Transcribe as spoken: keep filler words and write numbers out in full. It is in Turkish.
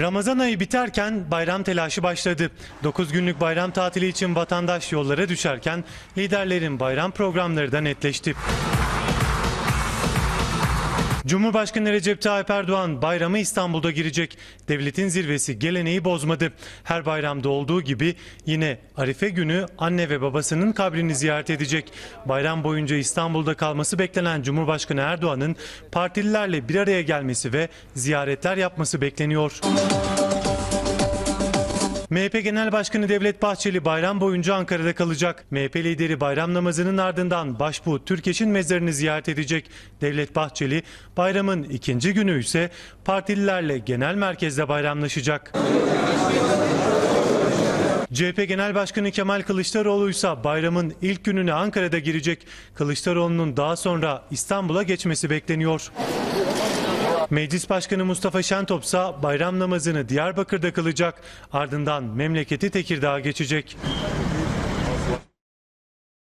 Ramazan ayı biterken bayram telaşı başladı. dokuz günlük bayram tatili için vatandaş yollara düşerken liderlerin bayram programları da netleşti. Cumhurbaşkanı Recep Tayyip Erdoğan bayramı İstanbul'da girecek. Devletin zirvesi geleneği bozmadı. Her bayramda olduğu gibi yine Arife günü anne ve babasının kabrini ziyaret edecek. Bayram boyunca İstanbul'da kalması beklenen Cumhurbaşkanı Erdoğan'ın partililerle bir araya gelmesi ve ziyaretler yapması bekleniyor. M H P Genel Başkanı Devlet Bahçeli bayram boyunca Ankara'da kalacak. M H P lideri bayram namazının ardından başbuğ Türkeş'in mezarını ziyaret edecek. Devlet Bahçeli bayramın ikinci günü ise partililerle genel merkezde bayramlaşacak. C H P Genel Başkanı Kemal Kılıçdaroğlu ise bayramın ilk gününe Ankara'da girecek. Kılıçdaroğlu'nun daha sonra İstanbul'a geçmesi bekleniyor. Meclis Başkanı Mustafa Şentop ise bayram namazını Diyarbakır'da kılacak. Ardından memleketi Tekirdağ'a geçecek.